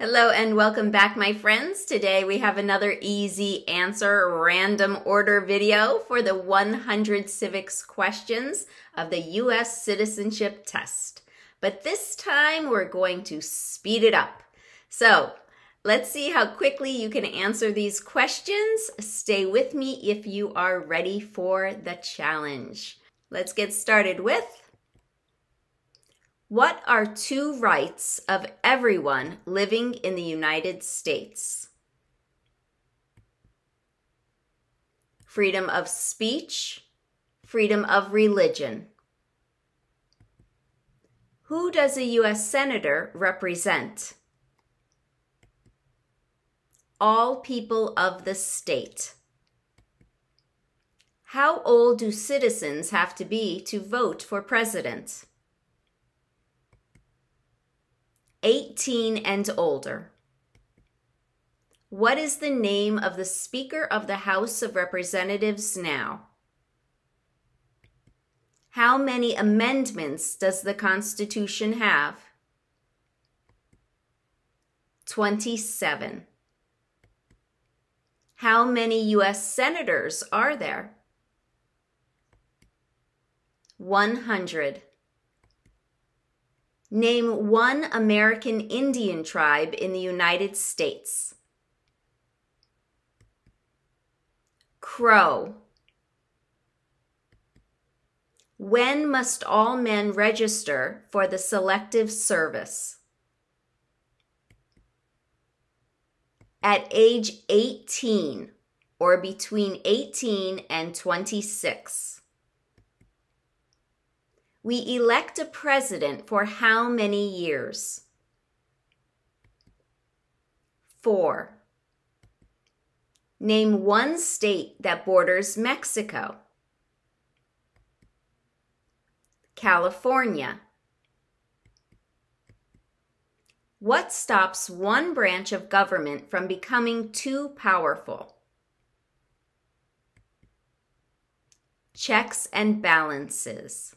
Hello and welcome back, my friends. Today we have another easy answer random order video for the 100 civics questions of the U.S. citizenship test. But this time we're going to speed it up. So let's see how quickly you can answer these questions. Stay with me if you are ready for the challenge. Let's get started with: what are two rights of everyone living in the United States? Freedom of speech, freedom of religion. Who does a U.S. senator represent? All people of the state. How old do citizens have to be to vote for president? 18 and older. What is the name of the Speaker of the House of Representatives now? How many amendments does the Constitution have? 27. How many U.S. senators are there? 100. Name one American Indian tribe in the United States. Crow. When must all men register for the Selective Service? At age 18 or between 18 and 26. We elect a president for how many years? 4. Name one state that borders Mexico. California. What stops one branch of government from becoming too powerful? Checks and balances.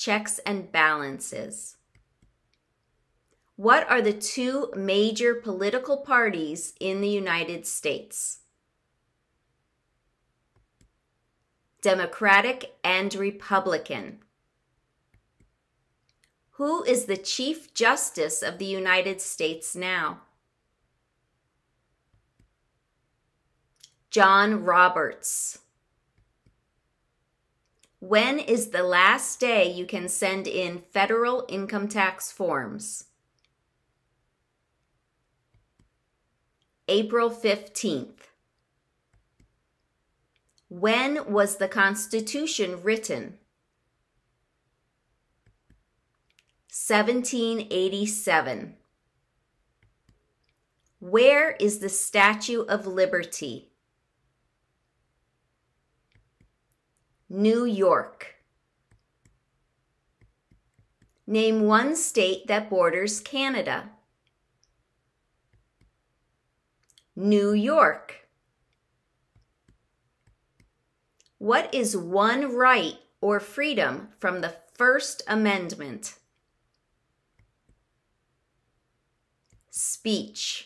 Checks and balances. What are the two major political parties in the United States? Democratic and Republican. Who is the Chief Justice of the United States now? John Roberts. When is the last day you can send in federal income tax forms? April 15th. When was the Constitution written? 1787. Where is the Statue of Liberty? New York. Name one state that borders Canada. New York. What is one right or freedom from the First Amendment? Speech.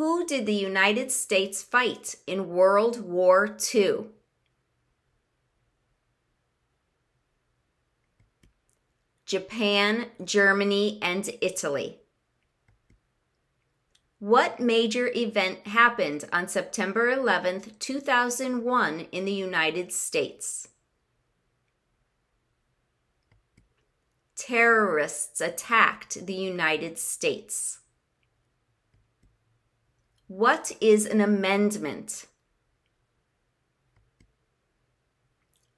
Who did the United States fight in World War II? Japan, Germany, and Italy. What major event happened on September 11th, 2001 in the United States? Terrorists attacked the United States. What is an amendment?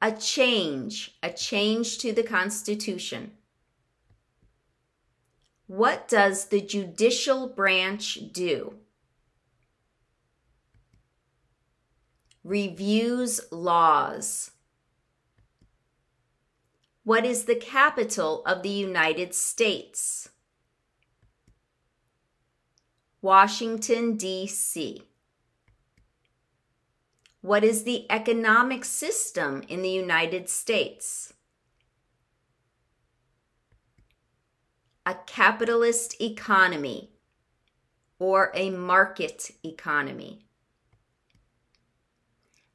A change to the Constitution. What does the judicial branch do? Reviews laws. What is the capital of the United States? Washington, D.C. What is the economic system in the United States? a capitalist economy or a market economy.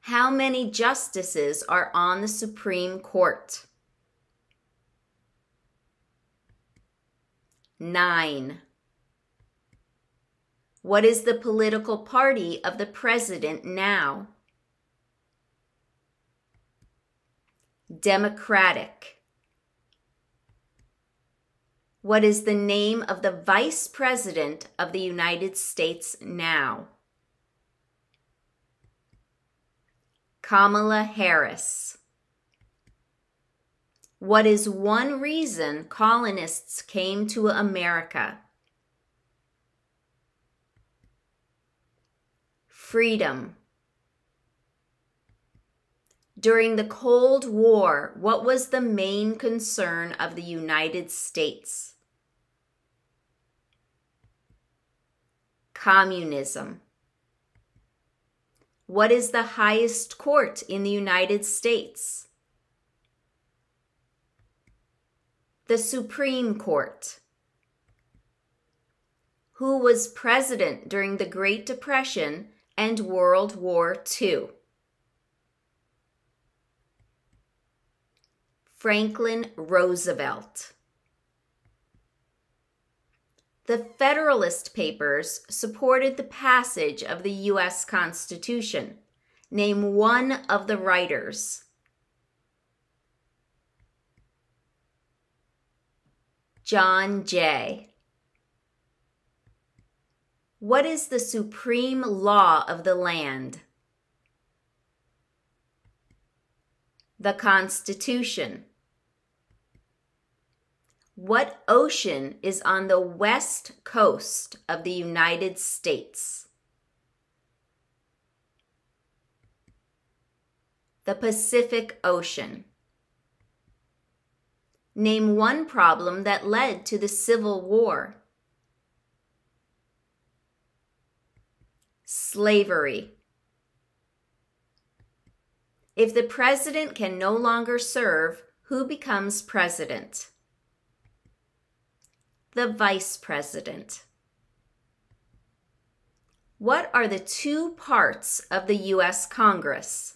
How many justices are on the Supreme Court? 9. What is the political party of the president now? Democratic. What is the name of the vice president of the United States now? Kamala Harris. What is one reason colonists came to America? Freedom. During the Cold War, what was the main concern of the United States? Communism. What is the highest court in the United States? The Supreme Court. Who was president during the Great Depression and World War II? Franklin Roosevelt. The Federalist Papers supported the passage of the U.S. Constitution. Name one of the writers. John Jay. What is the supreme law of the land? The Constitution. What ocean is on the west coast of the United States? The Pacific Ocean. Name one problem that led to the Civil War. Slavery. If the president can no longer serve, who becomes president? The vice president. What are the two parts of the U.S. Congress?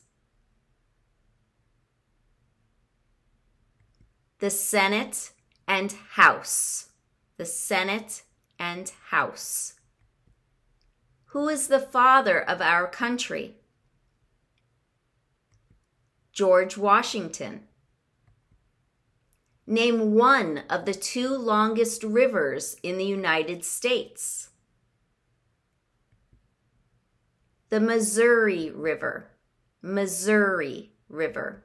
The Senate and House. The Senate and House. Who is the father of our country? George Washington. Name one of the two longest rivers in the United States. The Missouri River. Missouri River.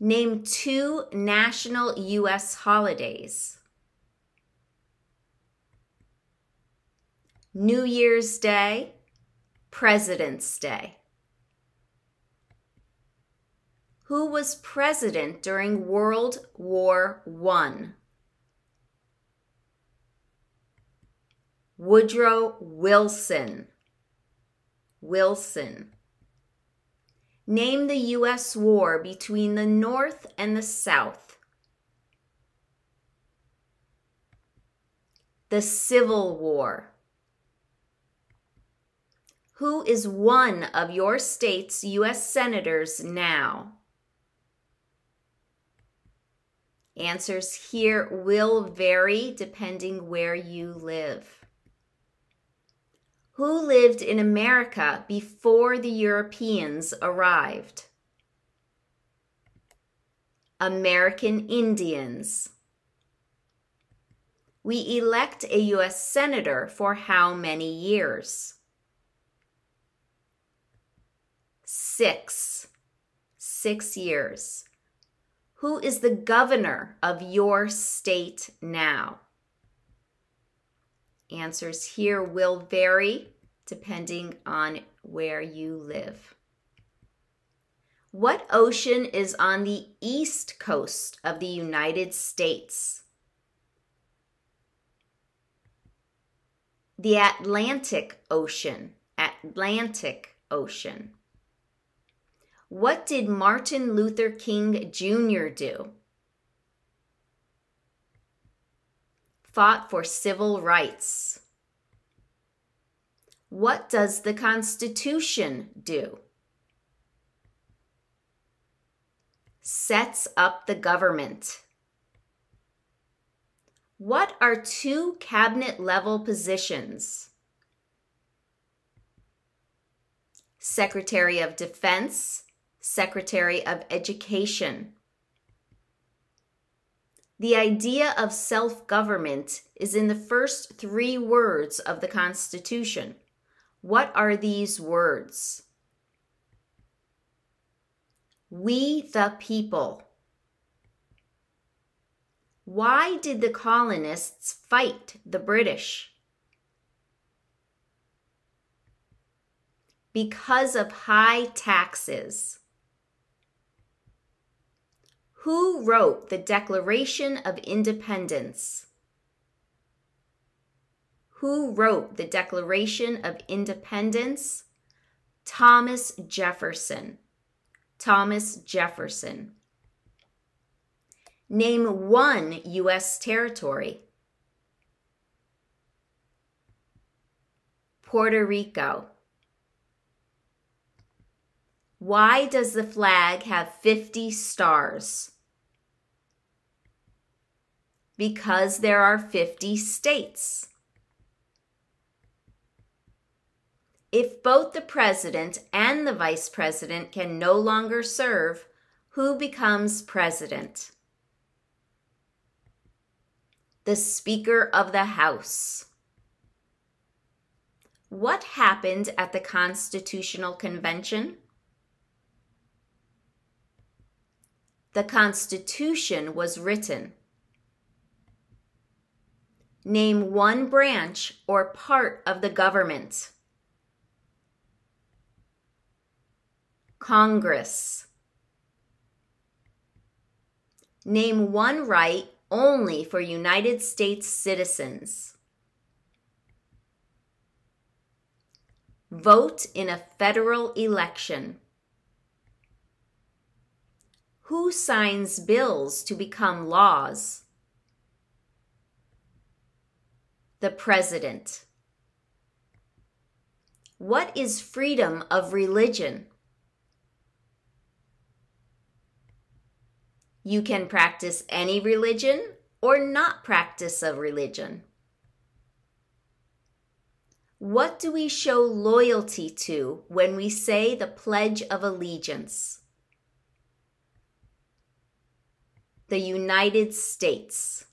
Name two national U.S. holidays. New Year's Day, President's Day. Who was president during World War I? Woodrow Wilson. Wilson. Name the U.S. war between the North and the South. The Civil War. Who is one of your state's U.S. senators now? Answers here will vary depending where you live. Who lived in America before the Europeans arrived? American Indians. We elect a U.S. senator for how many years? 6. 6 years. Who is the governor of your state now? Answers here will vary depending on where you live. What ocean is on the east coast of the United States? The Atlantic Ocean. Atlantic Ocean. What did Martin Luther King Jr. do? fought for civil rights. What does the Constitution do? Sets up the government. What are two cabinet-level positions? Secretary of Defense, Secretary of Education. The idea of self-government is in the first three words of the Constitution. What are these words? We the people. Why did the colonists fight the British? Because of high taxes. Who wrote the Declaration of Independence? Who wrote the Declaration of Independence? Thomas Jefferson. Thomas Jefferson. Name one U.S. territory. Puerto Rico. Why does the flag have 50 stars? Because there are 50 states. If both the president and the vice president can no longer serve, who becomes president? The Speaker of the House. What happened at the Constitutional Convention? The Constitution was written. Name one branch or part of the government. Congress. Name one right only for United States citizens. Vote in a federal election. Who signs bills to become laws? The president. What is freedom of religion? You can practice any religion or not practice a religion. What do we show loyalty to when we say the Pledge of Allegiance? The United States.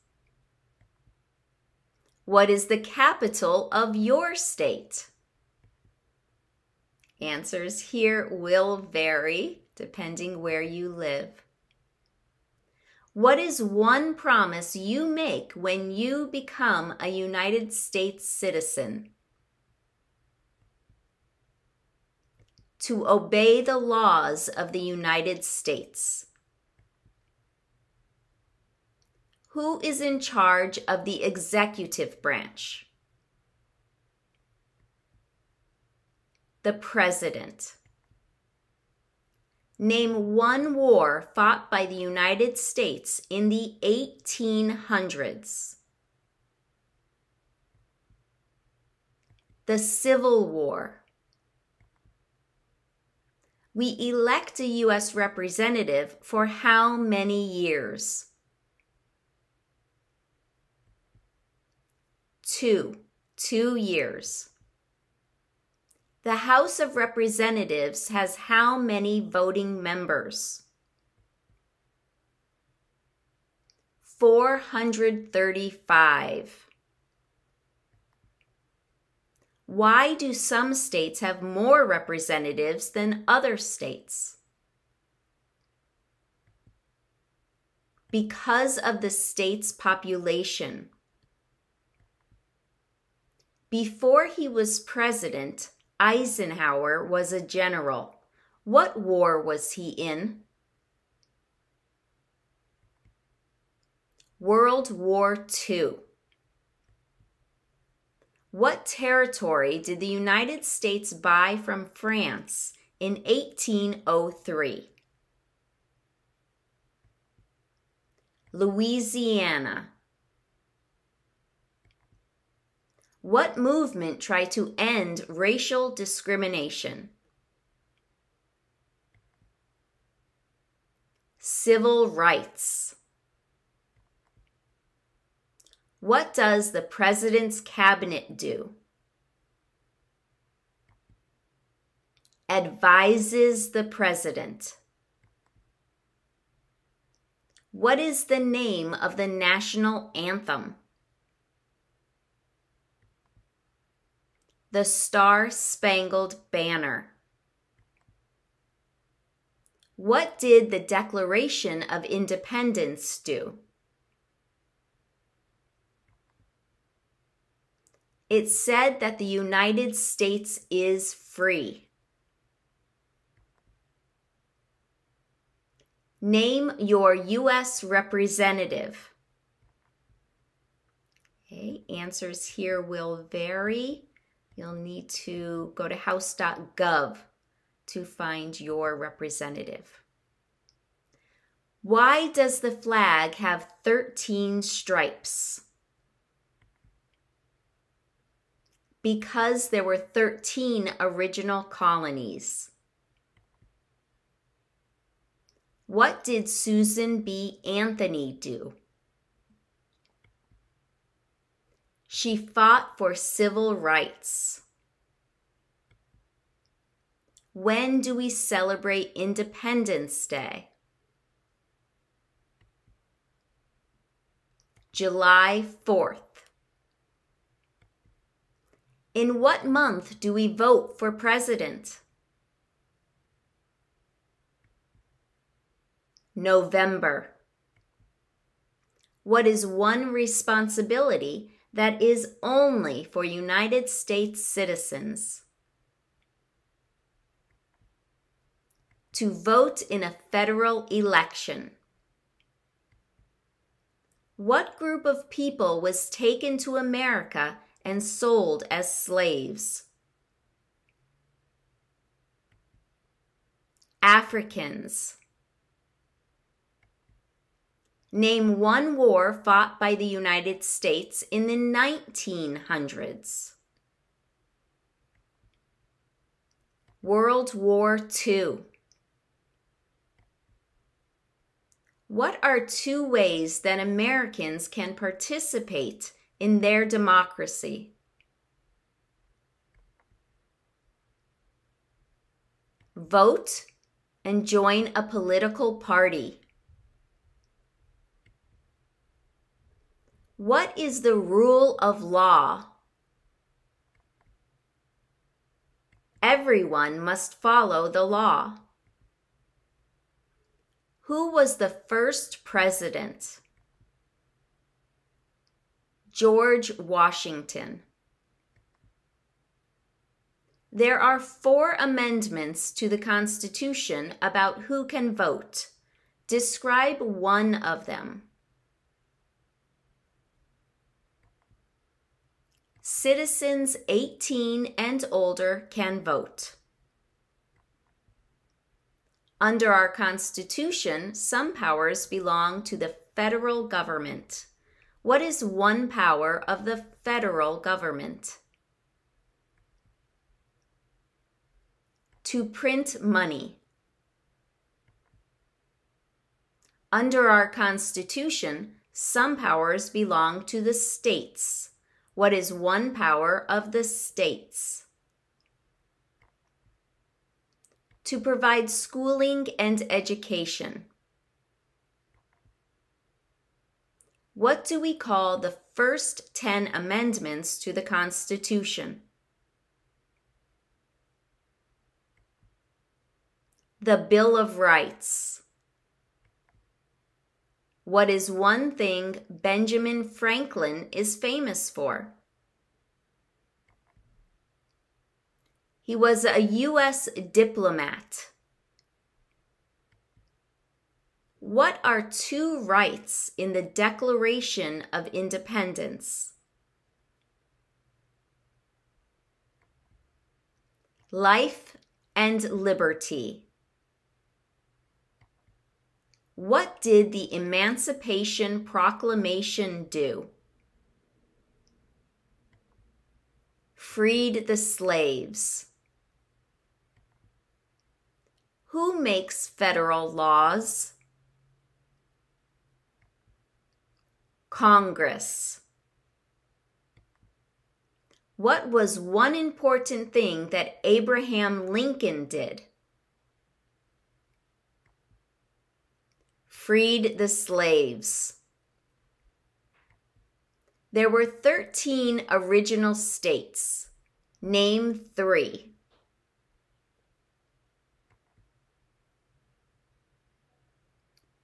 What is the capital of your state? Answers here will vary depending where you live. What is one promise you make when you become a United States citizen? To obey the laws of the United States. Who is in charge of the executive branch? The president. Name one war fought by the United States in the 1800s. The Civil War. We elect a U.S. representative for how many years? 2 years. The House of Representatives has how many voting members? 435. Why do some states have more representatives than other states? Because of the state's population. Before he was president, Eisenhower was a general. What war was he in? World War II. What territory did the United States buy from France in 1803? Louisiana. What movement tried to end racial discrimination? Civil rights. What does the president's cabinet do? Advises the president. What is the name of the national anthem? The Star-Spangled Banner. What did the Declaration of Independence do? It said that the United States is free. Name your U.S. representative. Okay, answers here will vary. You'll need to go to house.gov to find your representative. Why does the flag have 13 stripes? Because there were 13 original colonies. What did Susan B. Anthony do? She fought for civil rights. When do we celebrate Independence Day? July 4th. In what month do we vote for president? November. What is one responsibility that is only for United States citizens? To vote in a federal election. What group of people was taken to America and sold as slaves? Africans. Name one war fought by the United States in the 1900s. World War II. What are two ways that Americans can participate in their democracy? Vote and join a political party. What is the rule of law? Everyone must follow the law. Who was the first president? George Washington. There are 4 amendments to the Constitution about who can vote. Describe one of them. Citizens 18 and older can vote. Under our Constitution, some powers belong to the federal government. What is one power of the federal government? To print money. Under our Constitution, some powers belong to the states. What is one power of the states? To provide schooling and education. What do we call the first 10 amendments to the Constitution? The Bill of Rights. What is one thing Benjamin Franklin is famous for? He was a U.S. diplomat. What are two rights in the Declaration of Independence? Life and liberty. What did the Emancipation Proclamation do? freed the slaves. Who makes federal laws? Congress. What was one important thing that Abraham Lincoln did? Freed the slaves. There were 13 original states. Name 3.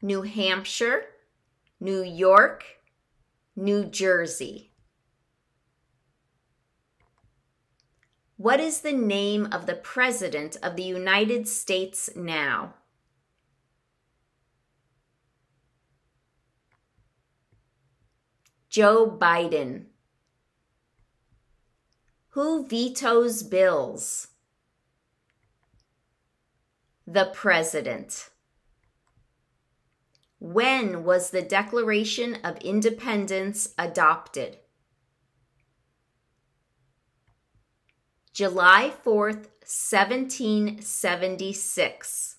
New Hampshire, New York, New Jersey. What is the name of the President of the United States now? Joe Biden. Who vetoes bills? The President. When was the Declaration of Independence adopted? July 4th, 1776.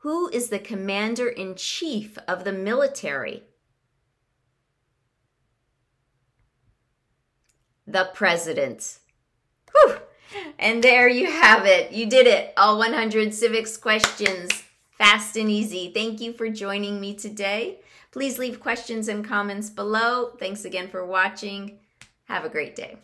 Who is the Commander-in-Chief of the military? The President. Whew. And there you have it. You did it. All 100 civics questions. Fast and easy. Thank you for joining me today. Please leave questions and comments below. Thanks again for watching. Have a great day.